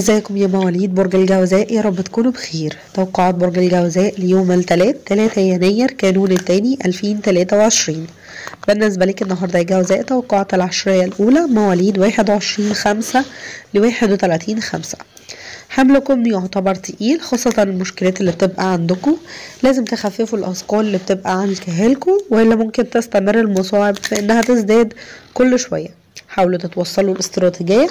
ازيكم يا مواليد برج الجوزاء؟ يا رب تكونوا بخير. توقعات برج الجوزاء ليوم الثلاث 3 يناير كانون الثاني 2023. بالنسبة لك النهاردة يا جوزاء توقعات العشرية الأولى مواليد 21/5 ل 31/5. حملكم يعتبر تقيل، خاصة المشكلات اللي بتبقى عندكم لازم تخففوا الأثقال اللي بتبقى عند كاهلكم، وإلا ممكن تستمر المصاعب في إنها تزداد كل شوية. حاولوا تتوصلوا لاستراتيجية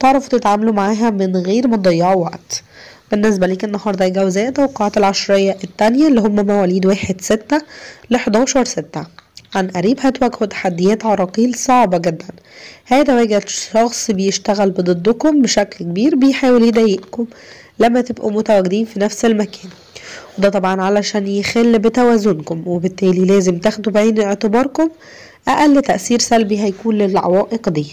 تعرفوا تتعاملوا معاها من غير ما تضيعوا وقت. بالنسبة لك النهاردة يا جوزاء توقعات العشرية الثانية اللي هم مواليد 1/6 ل 11/6. عن قريب هتواجهوا تحديات عراقيل صعبة جدا، هيتواجد شخص بيشتغل ضدكم بشكل كبير بيحاول يضايقكم لما تبقوا متواجدين في نفس المكان، وده طبعا علشان يخل بتوازنكم، وبالتالي لازم تاخدوا بعين اعتباركم أقل تأثير سلبي هيكون للعوائق دي.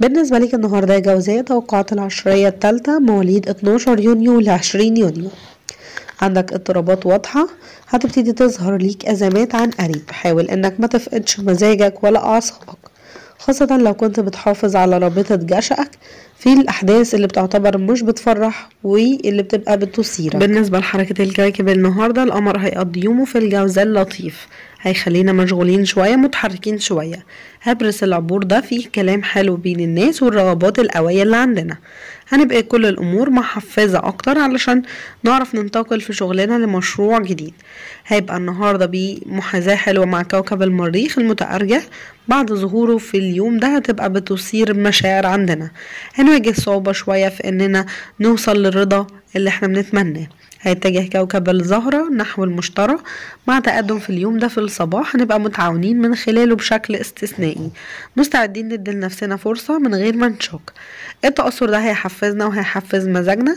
بالنسبة لك النهاردة يا جوزاء توقعات العشرية الثالثة مواليد 12 يونيو ل 20 يونيو. عندك اضطرابات واضحة هتبتدي تظهر ليك أزمات عن قريب، حاول انك ما تفقدش مزاجك ولا أعصابك، خاصة لو كنت بتحافظ على رابطة جشأك في الأحداث اللي بتعتبر مش بتفرح واللي بتبقى بتثيرك. بالنسبة لحركة الكواكب النهاردة القمر هيقضي يومه في الجوزاء اللطيف، هيخلينا مشغولين شوية متحركين شوية. هبرس العبور ده فيه كلام حلو بين الناس والرغبات القوية اللي عندنا، هنبقى كل الأمور محفزة أكتر علشان نعرف ننتقل في شغلنا لمشروع جديد. هيبقى النهاردة بمحاذاة حلوة مع كوكب المريخ المتأرجح بعد ظهوره في اليوم ده، هتبقى بتثير مشاعر عندنا، هنواجه صعوبة شوية في إننا نوصل للرضا اللي احنا بنتمناه. هيتجه كوكب الزهرة نحو المشتري مع تقدم في اليوم ده في الصباح، هنبقى متعاونين من خلاله بشكل استثنائي، مستعدين ندي لنفسنا فرصة من غير ما نشك. التأثر ده هيحفزنا وهيحفز مزاجنا،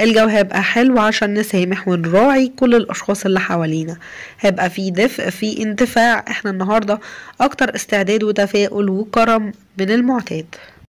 الجو هيبقى حلو عشان نسامح ونراعي كل الأشخاص اللي حوالينا، هيبقى في دفء في انتفاع، احنا النهاردة أكتر استعداد وتفاؤل وكرم من المعتاد.